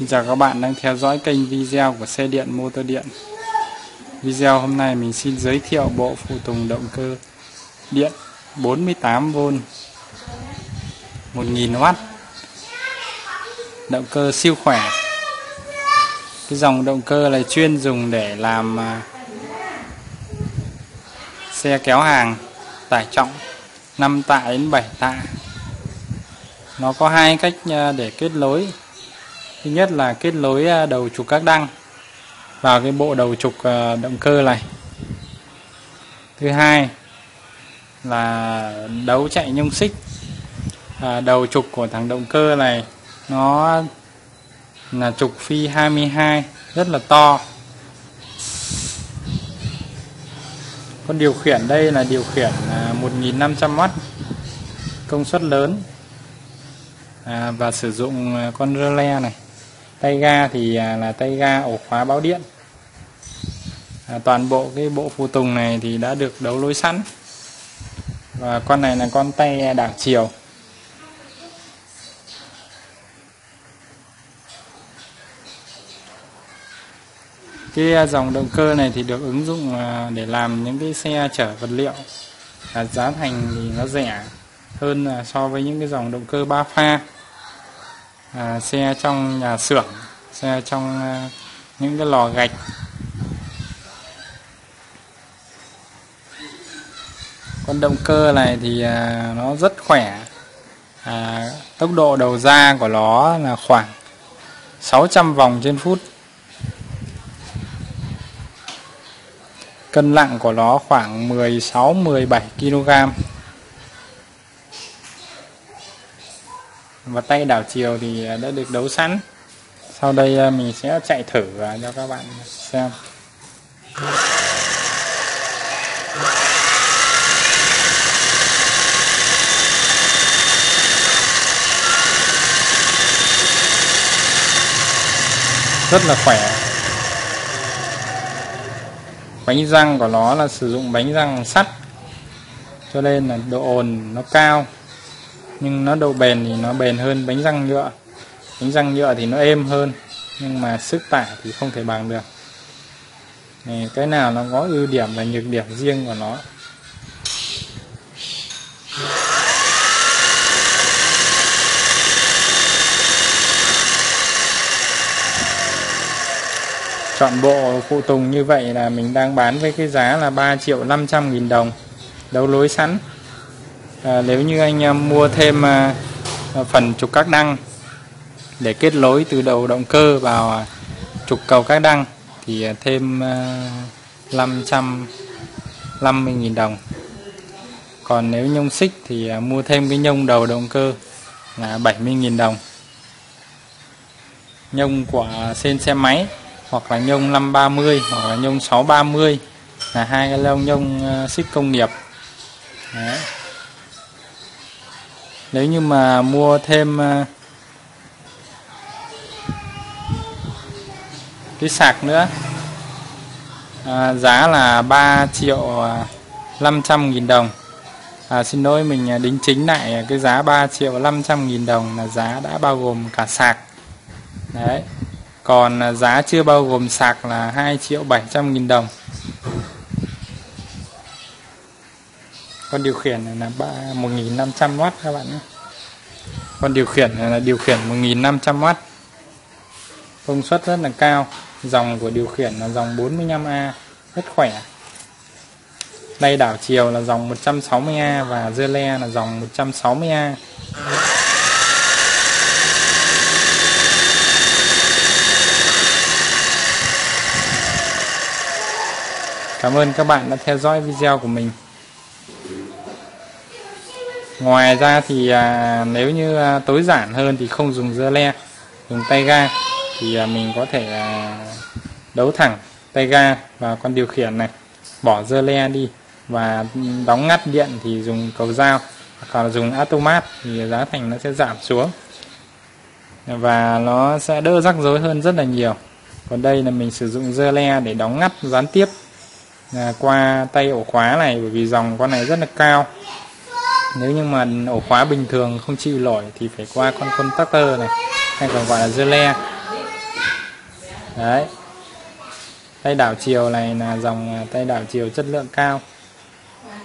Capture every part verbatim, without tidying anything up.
Xin chào các bạn đang theo dõi kênh video của xe điện motor điện. Video hôm nay mình xin giới thiệu bộ phụ tùng động cơ điện bốn mươi tám vôn một nghìn oát, động cơ siêu khỏe. Cái dòng động cơ này chuyên dùng để làm xe kéo hàng tải trọng năm tạ đến bảy tạ. Nó có hai cách để kết nối. Thứ nhất là kết nối đầu trục các đăng vào cái bộ đầu trục động cơ này. Thứ hai là đấu chạy nhông xích. À, đầu trục của thằng động cơ này nó là trục phi hai mươi hai, rất là to. Con điều khiển đây là điều khiển một nghìn năm trăm oát, công suất lớn. À, và sử dụng con rơ le này. Tay ga thì là tay ga ổ khóa báo điện. À, toàn bộ cái bộ phụ tùng này thì đã được đấu lối sẵn. Và con này là con tay đảo chiều. Cái dòng động cơ này thì được ứng dụng để làm những cái xe chở vật liệu. À, giá thành thì nó rẻ hơn so với những cái dòng động cơ ba pha. À, xe trong nhà xưởng, xe trong những cái lò gạch. Con động cơ này thì nó rất khỏe. À, tốc độ đầu ra của nó là khoảng sáu trăm vòng trên phút. Cân nặng của nó khoảng mười sáu mười bảy ki lô gam. Và tay đảo chiều thì đã được đấu sẵn. Sau đây mình sẽ chạy thử cho các bạn xem. Rất là khỏe. Bánh răng của nó là sử dụng bánh răng sắt, cho nên là độ ồn nó cao. Nhưng nó độ bền thì nó bền hơn bánh răng nhựa. Bánh răng nhựa thì nó êm hơn, nhưng mà sức tải thì không thể bằng được. Này, cái nào nó có ưu điểm và nhược điểm riêng của nó. Chọn bộ phụ tùng như vậy là mình đang bán với cái giá là ba triệu năm trăm nghìn đồng, đấu lối sẵn. À, nếu như anh em mua thêm à, phần trục các đăng để kết nối từ đầu động cơ vào à, trục cầu các đăng thì à, thêm à, năm trăm năm mươi nghìn đồng. Còn nếu nhông xích thì à, mua thêm cái nhông đầu động cơ là bảy mươi nghìn đồng. Nhông của trên xe máy hoặc là nhông năm ba mươi hoặc là nhông sáu ba mươi là hai cái lông nhông à, xích công nghiệp. Đấy. Nếu như mà mua thêm cái sạc nữa, à, giá là ba triệu năm trăm nghìn đồng. À, xin lỗi, mình đính chính lại cái giá ba triệu năm trăm nghìn đồng là giá đã bao gồm cả sạc. Đấy. Còn giá chưa bao gồm sạc là hai triệu bảy trăm nghìn đồng. Con điều khiển này là một nghìn năm trăm oát các bạn nhé. Con điều khiển này là điều khiển một nghìn năm trăm oát. Công suất rất là cao. Dòng của điều khiển là dòng bốn mươi lăm A, rất khỏe. Tay đảo chiều là dòng một trăm sáu mươi A và dơ le là dòng một trăm sáu mươi A. Cảm ơn các bạn đã theo dõi video của mình. Ngoài ra thì à, nếu như à, tối giản hơn thì không dùng rơ le, dùng tay ga thì à, mình có thể à, đấu thẳng tay ga vào con điều khiển này, bỏ rơ le đi và đóng ngắt điện thì dùng cầu dao hoặc là dùng automat thì giá thành nó sẽ giảm xuống và nó sẽ đỡ rắc rối hơn rất là nhiều. Còn đây là mình sử dụng rơ le để đóng ngắt gián tiếp à, qua tay ổ khóa này, bởi vì dòng con này rất là cao. Nếu như mà ổ khóa bình thường không chịu nổi thì phải qua con contactor này, hay còn gọi là rơ le. Đấy, tay đảo chiều này là dòng tay đảo chiều chất lượng cao.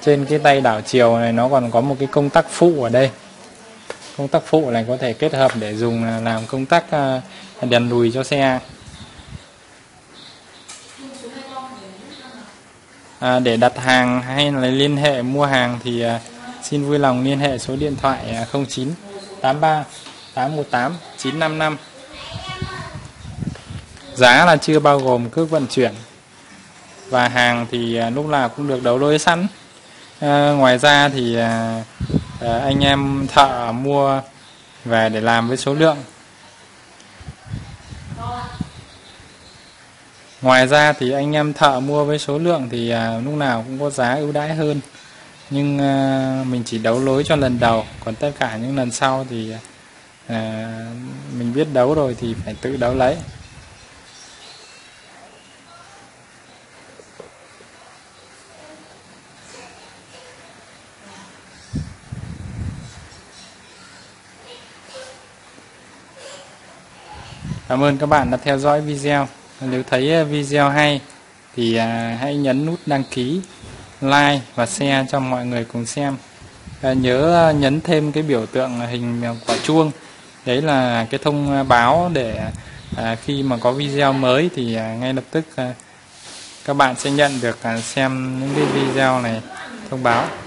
Trên cái tay đảo chiều này nó còn có một cái công tắc phụ ở đây. Công tắc phụ này có thể kết hợp để dùng làm công tắc đèn lùi cho xe. À, để đặt hàng hay là liên hệ mua hàng thì xin vui lòng liên hệ số điện thoại không chín tám ba tám một tám chín năm năm. Giá là chưa bao gồm cước vận chuyển. Và hàng thì lúc nào cũng được đấu nối sẵn. À, ngoài ra thì à, anh em thợ mua về để làm với số lượng. Ngoài ra thì anh em thợ mua với số lượng thì à, lúc nào cũng có giá ưu đãi hơn. Nhưng à, mình chỉ đấu nối cho lần đầu. Còn tất cả những lần sau thì à, mình biết đấu rồi thì phải tự đấu lấy. Cảm ơn các bạn đã theo dõi video. Nếu thấy video hay thì hãy nhấn nút đăng ký, like và share cho mọi người cùng xem. Và nhớ nhấn thêm cái biểu tượng hình quả chuông. Đấy là cái thông báo để khi mà có video mới thì ngay lập tức các bạn sẽ nhận được xem những cái video này thông báo.